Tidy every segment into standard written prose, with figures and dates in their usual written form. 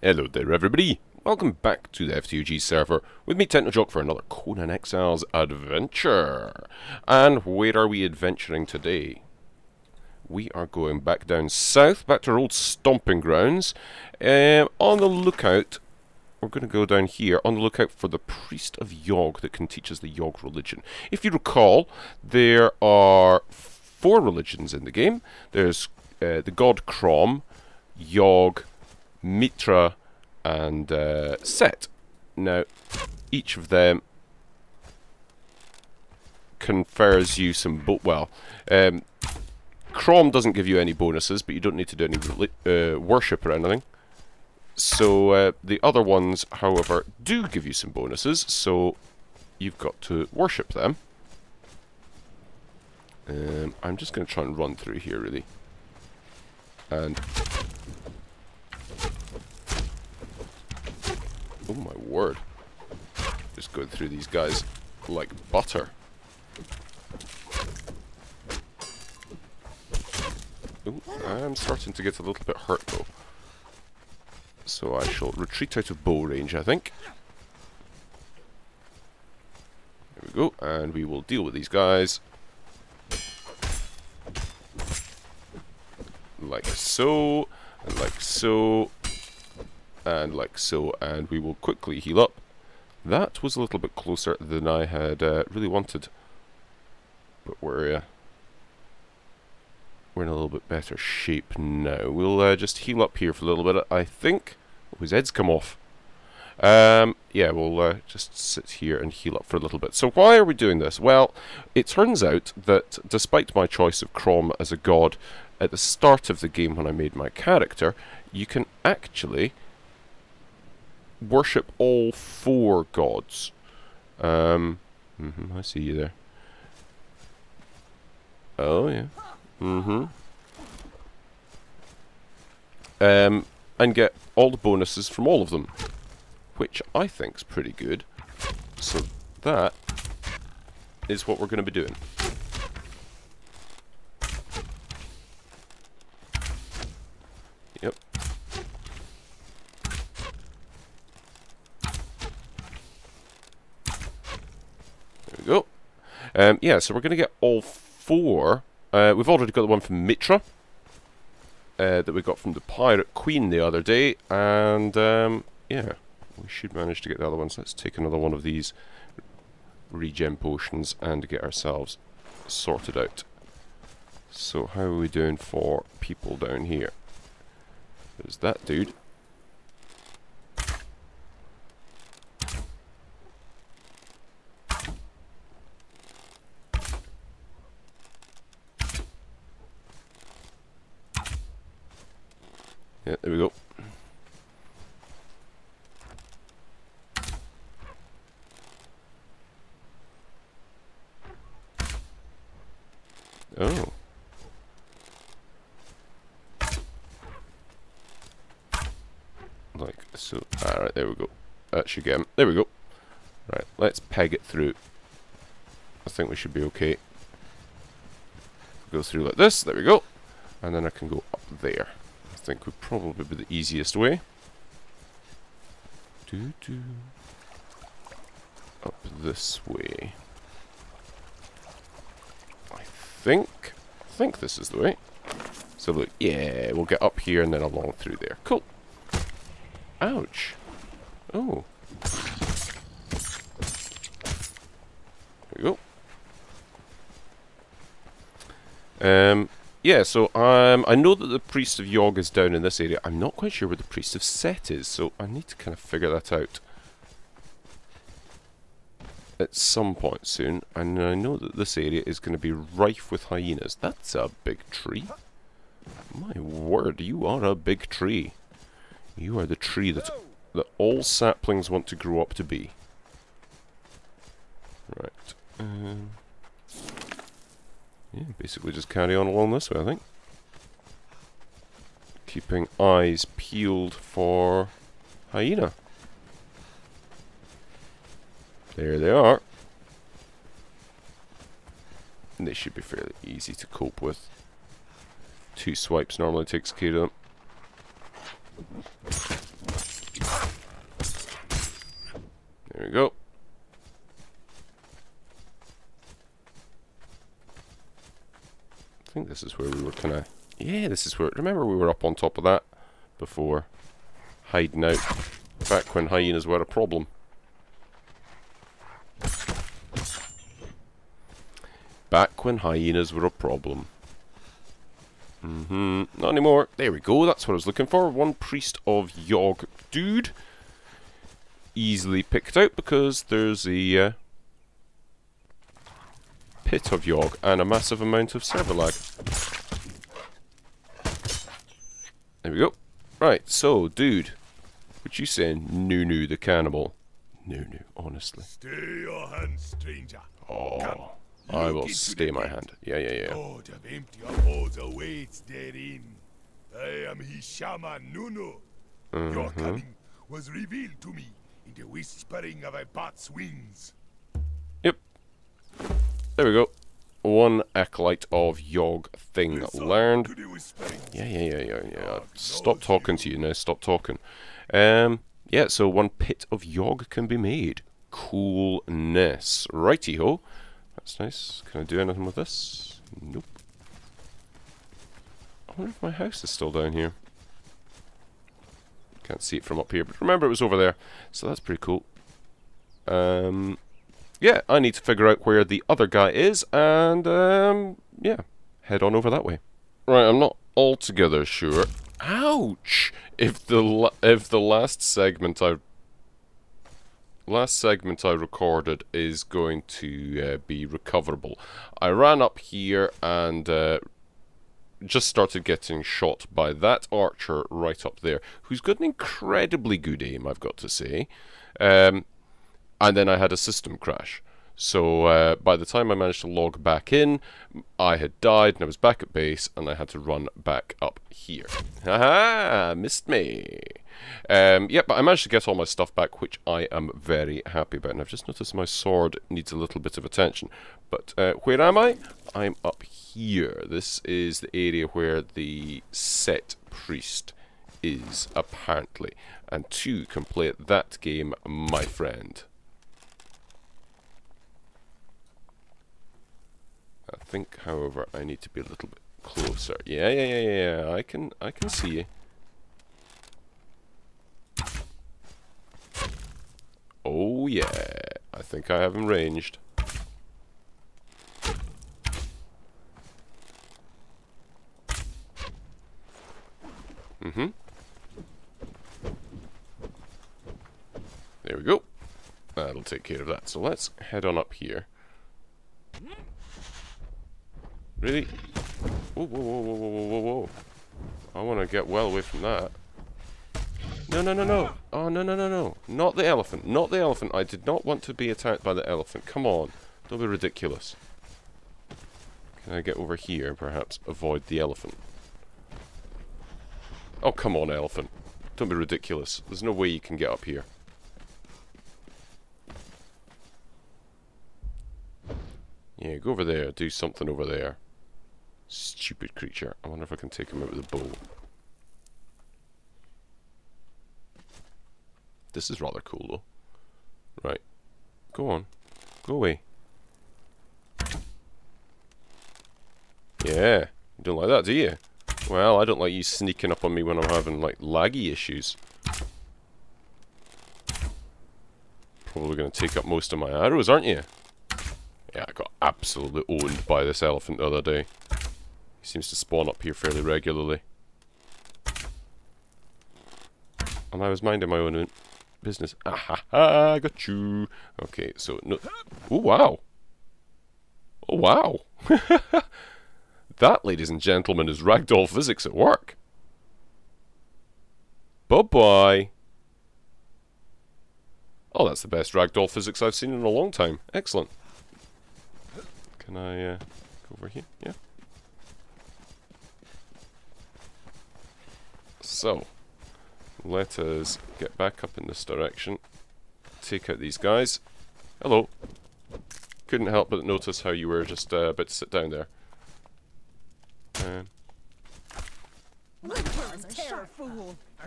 Hello there everybody, welcome back to the FTOG server with me T3chn0 J0ck for another Conan Exiles adventure. And where are we adventuring today? We are going back down south, back to our old stomping grounds. On the lookout, we're going to go down here, on the lookout for the priest of Yog that can teach us the Yog religion. If you recall, there are four religions in the game. There's the god Krom, Yog, Mitra, and Set. Now, each of them confers you some... Krom doesn't give you any bonuses, but you don't need to do any worship or anything. So, the other ones, however, do give you some bonuses, so you've got to worship them. I'm just going to try and run through here, really. And... oh my word. Just going through these guys like butter. Ooh, I am starting to get a little bit hurt though. So I shall retreat out of bow range, I think. There we go, and we will deal with these guys. Like so, and like so. And like so, and we will quickly heal up. That was a little bit closer than I had really wanted, but we're in a little bit better shape now. We'll just heal up here for a little bit, I think. Oh, his head's come off. Yeah, we'll just sit here and heal up for a little bit. So why are we doing this? Well, it turns out that despite my choice of Krom as a god at the start of the game when I made my character, you can actually worship all four gods. I see you there. Oh yeah. And get all the bonuses from all of them, which I think's pretty good. So that is what we're going to be doing. Yep. Go. Yeah, so we're going to get all four. We've already got the one from Mitra that we got from the Pirate Queen the other day, and yeah, we should manage to get the other ones. Let's take another one of these regen potions and get ourselves sorted out. So how are we doing for people down here? There's that dude. Yeah, there we go. Oh. Like so. Alright, there we go. That should get him. There we go. Right, let's peg it through. I think we should be okay. Go through like this. There we go. And then I can go up there. I think would probably be the easiest way. Up this way. I think this is the way. So look, yeah, we'll get up here and then along through there. Cool. Ouch. Oh. There we go. Yeah, so I know that the priest of Yog is down in this area. I'm not quite sure where the priest of Set is, so I need to kind of figure that out at some point soon. And I know that this area is going to be rife with hyenas. That's a big tree. My word, you are a big tree. You are the tree that all saplings want to grow up to be. Right. Yeah, basically just carry on along this way, I think. Keeping eyes peeled for hyena. There they are. And they should be fairly easy to cope with. Two swipes normally takes care of them. think this is where we were kind of... Yeah, this is where... Remember we were up on top of that before, hiding out back when hyenas were a problem. Back when hyenas were a problem. Not anymore. There we go. That's what I was looking for. One priest of Yog dude. Easily picked out because there's a pit of Yog and a massive amount of server lag. There we go. Right, so dude, what you saying, Nunu the Cannibal? Nunu, honestly. Stay your hand, stranger. Oh. Come. I will stay my hand. Yeah. God of empty abodes awaits therein. I am his shaman Nunu. Your coming was revealed to me in the whispering of a bat's wings. Yep. There we go. One acolyte of Yog thing learned. Yeah. Stop talking to you now. Stop talking. Yeah. So one pit of Yog can be made. Coolness. Righty ho. That's nice. Can I do anything with this? Nope. I wonder if my house is still down here. Can't see it from up here, but remember it was over there. So that's pretty cool. Yeah, I need to figure out where the other guy is, and yeah, head on over that way. Right, I'm not altogether sure. Ouch! If the last segment I recorded is going to be recoverable. I ran up here and just started getting shot by that archer right up there, who's got an incredibly good aim, I've got to say. And then I had a system crash. So by the time I managed to log back in, I had died and I was back at base and I had to run back up here. Haha! Missed me! Yeah, but I managed to get all my stuff back, which I am very happy about. And I've just noticed my sword needs a little bit of attention. But where am I? I'm up here. This is the area where the Set priest is, apparently. And two can play at that game, my friend. I think, however, I need to be a little bit closer. Yeah. I can see you. Oh yeah. I think I have him ranged. There we go. That'll take care of that. So let's head on up here. Really? Whoa. I want to get well away from that. No. Oh, no. Not the elephant. Not the elephant. I did not want to be attacked by the elephant. Come on. Don't be ridiculous. Can I get over here and perhaps avoid the elephant? Oh, come on, elephant. Don't be ridiculous. There's no way you can get up here. Yeah, go over there. Do something over there. Stupid creature. I wonder if I can take him out with a bow. This is rather cool, though. Right. Go on. Go away. Yeah. You don't like that, do you? Well, I don't like you sneaking up on me when I'm having, like, laggy issues. Probably going to take up most of my arrows, aren't you? Yeah, I got absolutely owned by this elephant the other day. He seems to spawn up here fairly regularly. And I was minding my own business. I got you. Okay, so no. Oh wow. That, ladies and gentlemen, is ragdoll physics at work. Bye-bye. Oh, that's the best ragdoll physics I've seen in a long time. Excellent. Can I go over here? Yeah. So, let us get back up in this direction. Take out these guys. Hello. Couldn't help but notice how you were just about to sit down there.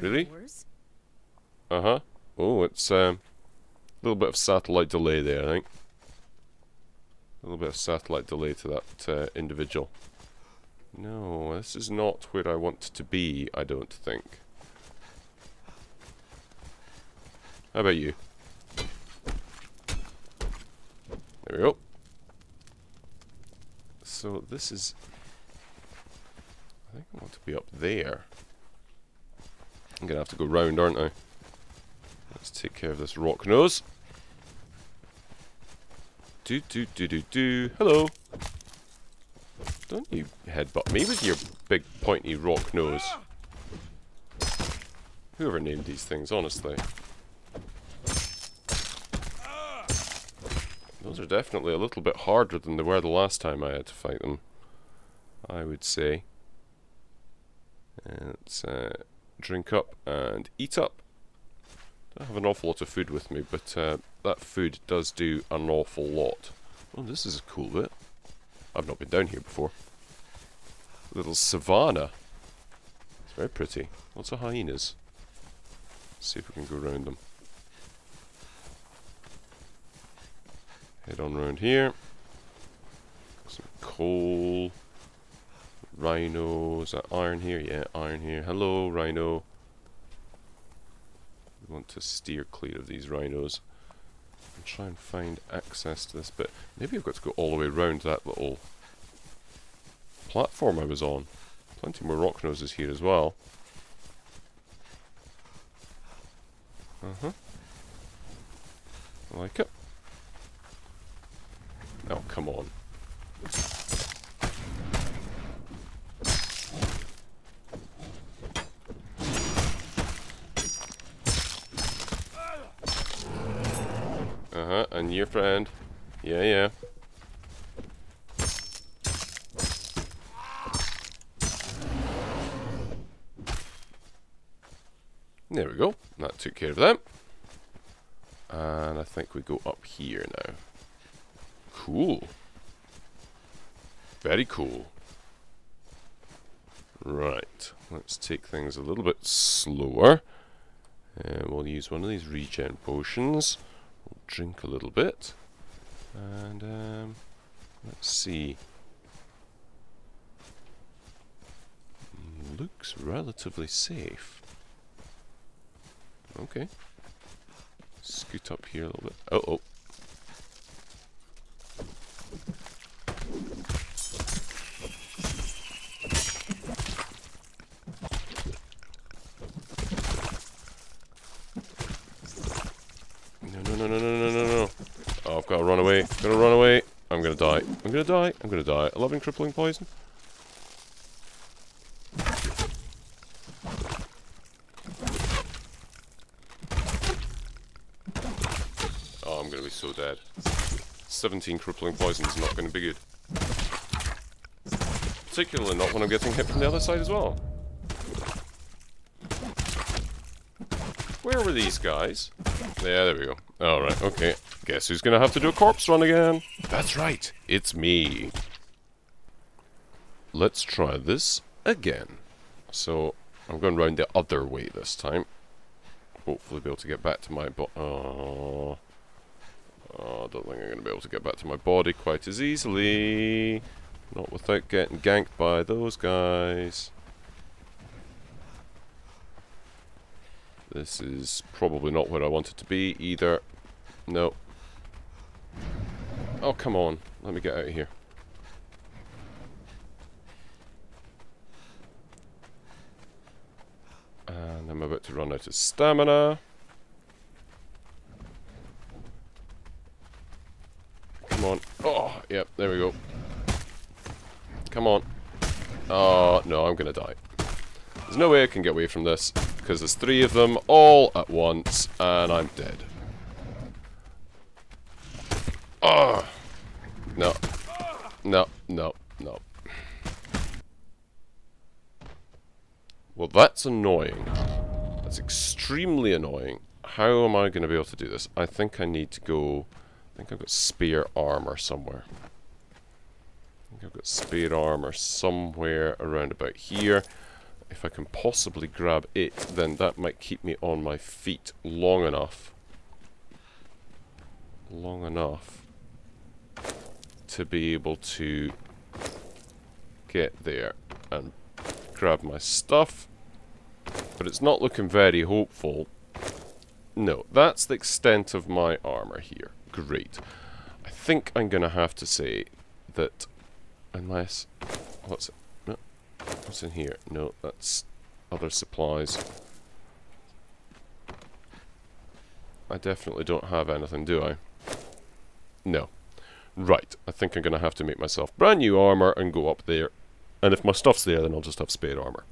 Really? Oh, it's a little bit of satellite delay there, I think. A little bit of satellite delay to that individual. No, this is not where I want to be, I don't think. How about you? There we go. So this is... I think I want to be up there. I'm going to have to go round, aren't I? Let's take care of this rock nose. Do-do-do-do-do. Hello! Don't you headbutt me with your big pointy rock nose. Whoever named these things, honestly. Those are definitely a little bit harder than they were the last time I had to fight them, I would say. Let's drink up and eat up. Don't have an awful lot of food with me, but that food does do an awful lot. Oh, this is a cool bit. I've not been down here before. Little savannah. It's very pretty. Lots of hyenas. Let's see if we can go around them. Head on round here. Some coal. Rhino. Is that iron here? Yeah, iron here. Hello, rhino. We want to steer clear of these rhinos. And try and find access to this bit. Maybe I've got to go all the way round that little platform I was on. Plenty more rock noses here as well. I like it. Oh, come on. And your friend. Yeah, yeah. There we go. That took care of them. And I think we go up here now. Cool. Very cool. Right. Let's take things a little bit slower. And we'll use one of these regen potions. We'll drink a little bit. And let's see. Looks relatively safe. Okay. Scoot up here a little bit. Uh-oh. No. Oh, I've got to run away. I'm going to run away. I'm going to die. I'm going to die. I'm going to die. 11 crippling poison. Oh, I'm going to be so dead. 17 crippling poison is not going to be good. Particularly not when I'm getting hit from the other side as well. Where were these guys? Yeah, there we go. Alright, okay. Guess who's gonna have to do a corpse run again? That's right, it's me. Let's try this again. So, I'm going round the other way this time. Hopefully be able to get back to my I don't think I'm gonna be able to get back to my body quite as easily. Not without getting ganked by those guys. This is probably not where I want it to be either. No. Oh, come on. Let me get out of here. And I'm about to run out of stamina. Come on. Oh, yep, there we go. Come on. Oh, no, I'm gonna die. There's no way I can get away from this. Because there's three of them all at once, and I'm dead. Oh! No. No, no, no. Well, that's annoying. That's extremely annoying. How am I going to be able to do this? I think I need to go... I think I've got spear armor somewhere. I think I've got spear armor somewhere around about here. If I can possibly grab it, then that might keep me on my feet long enough. Long enough to be able to get there and grab my stuff. But it's not looking very hopeful. No, that's the extent of my armor here. Great. I think I'm going to have to say that unless... What's it? No. What's in here? No, that's other supplies. I definitely don't have anything, do I? No. Right, I think I'm going to have to make myself brand new armor and go up there. And if my stuff's there, then I'll just have spare armor.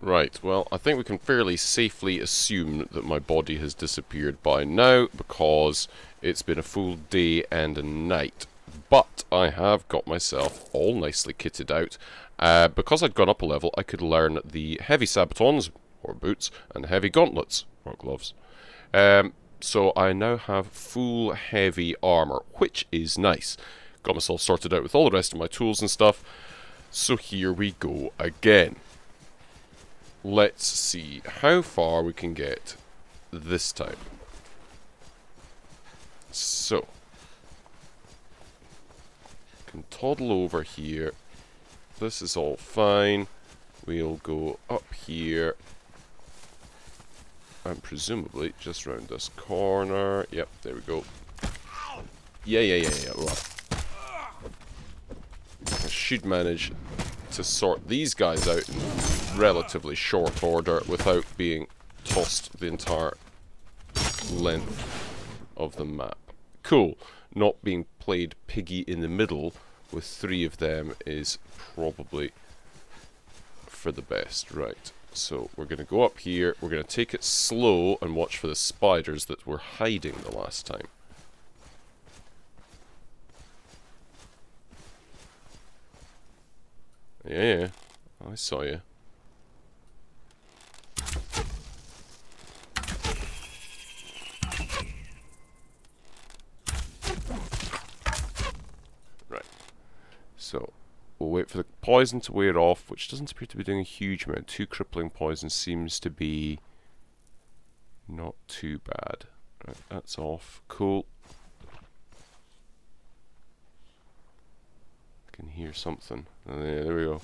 Right, well, I think we can fairly safely assume that my body has disappeared by now because it's been a full day and a night. But I have got myself all nicely kitted out. Because I'd gone up a level, I could learn the heavy sabatons, or boots, and heavy gauntlets, or gloves. So I now have full heavy armor, which is nice. Got myself sorted out with all the rest of my tools and stuff. So here we go again. Let's see how far we can get this time. So, can toddle over here. This is all fine. We'll go up here. And presumably just round this corner. Yep, there we go. Yeah. Well, I should manage to sort these guys out in relatively short order without being tossed the entire length of the map. Cool. Not being played piggy in the middle with three of them is probably for the best. Right, so we're going to go up here, we're going to take it slow and watch for the spiders that were hiding the last time. Yeah, I saw you. Right. So, we'll wait for the poison to wear off, which doesn't appear to be doing a huge amount. 2 crippling poison seems to be not too bad. Right, that's off. Cool. I can hear something. Oh, yeah, there we go.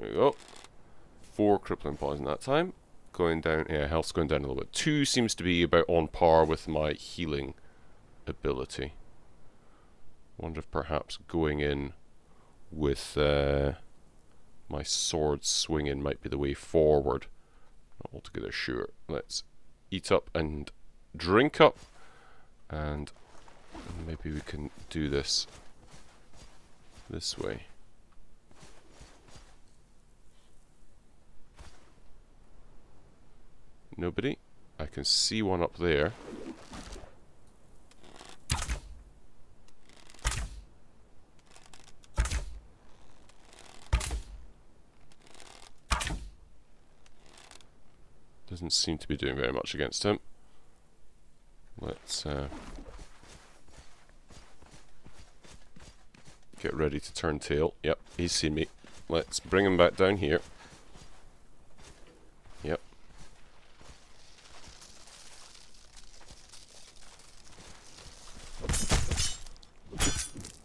There we go. 4 crippling poison that time. Going down, yeah, health's going down a little bit. 2 seems to be about on par with my healing ability. Wonder if perhaps going in with my sword swinging might be the way forward. Not altogether sure. Let's eat up and drink up, and maybe we can do this way. Nobody? I can see one up there. Doesn't seem to be doing very much against him. Let's get ready to turn tail. Yep, he's seen me. Let's bring him back down here. Yep.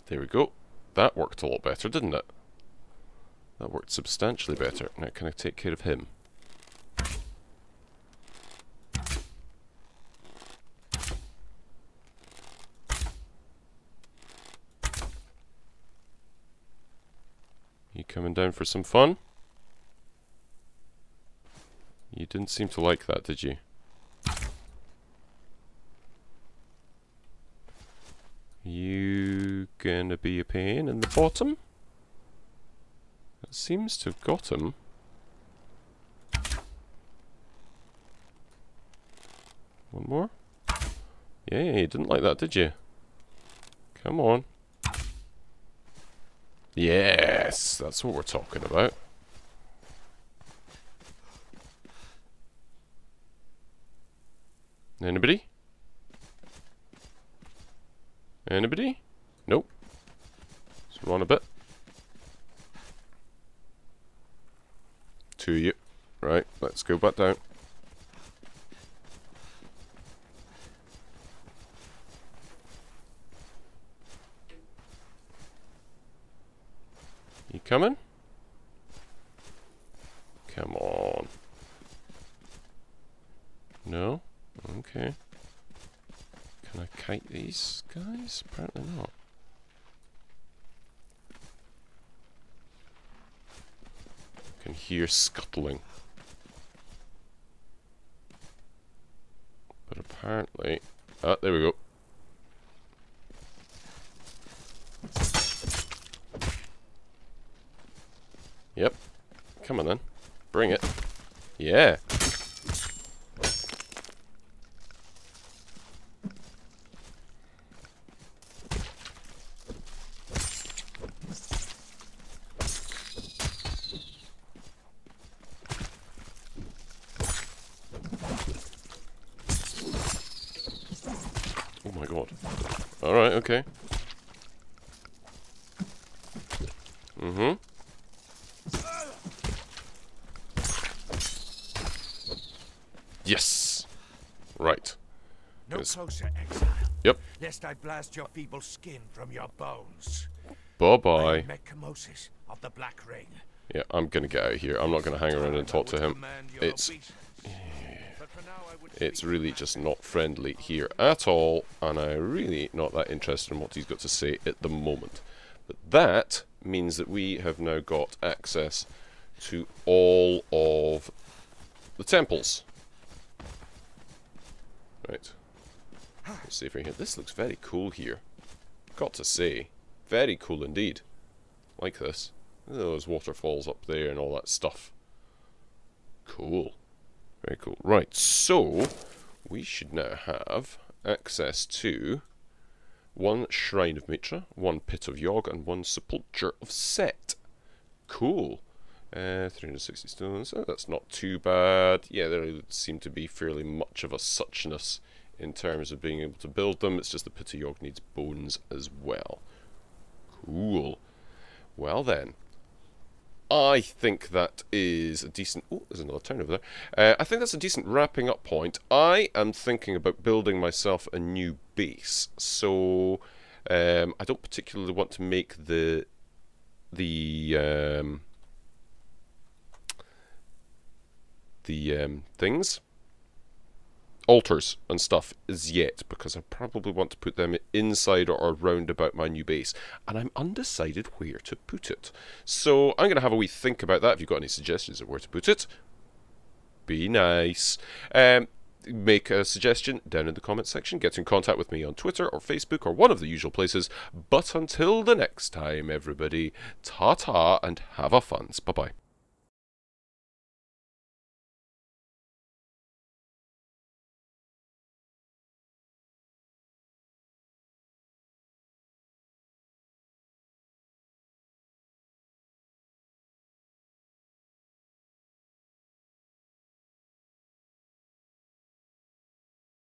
There we go. That worked a lot better, didn't it? That worked substantially better. Now can I take care of him? You coming down for some fun? You didn't seem to like that, did you? You gonna be a pain in the bottom? That seems to have got him. One more? Yeah, you didn't like that, did you? Come on. Yes! That's what we're talking about. Anybody? Anybody? Nope. Let's run a bit. To you. Right, let's go back down. You coming? Come on. No? Okay. Can I kite these guys? Apparently not. I can hear scuttling. But apparently... Ah, there we go. Yep. Come on then. Bring it. Yeah. Oh my god. All right, okay. Mm-hmm. Yes! Right. No closer, exile. Yep. Lest I blast your feeble skin from your bones. Bye-bye. Mekhamosis of the Black Ring. Yeah, I'm gonna get out of here. I'm not gonna hang around and talk to him. It's really just not friendly here at all, and I'm really not that interested in what he's got to say at the moment. But that means that we have now got access to all of the temples. Right, let's see if we can... This looks very cool here. Got to say, very cool indeed. Like this. Those waterfalls up there and all that stuff. Cool. Very cool. Right, so we should now have access to one Shrine of Mitra, one Pit of Yog, and one Sepulture of Set. Cool. 360 stones, oh, that's not too bad. Yeah, there seem to be fairly much of a suchness in terms of being able to build them. It's just the Pit of Yog needs bones as well. Cool. Well then, I think that is a decent... Oh, there's another turn over there. I think that's a decent wrapping up point. I am thinking about building myself a new base. So, I don't particularly want to make the things, altars and stuff as yet, because I probably want to put them inside or around about my new base, and I'm undecided where to put it. So I'm going to have a wee think about that. If you've got any suggestions of where to put it, be nice. Make a suggestion down in the comment section. Get in contact with me on Twitter or Facebook or one of the usual places. But until the next time, everybody, ta-ta and have a funs. Bye-bye.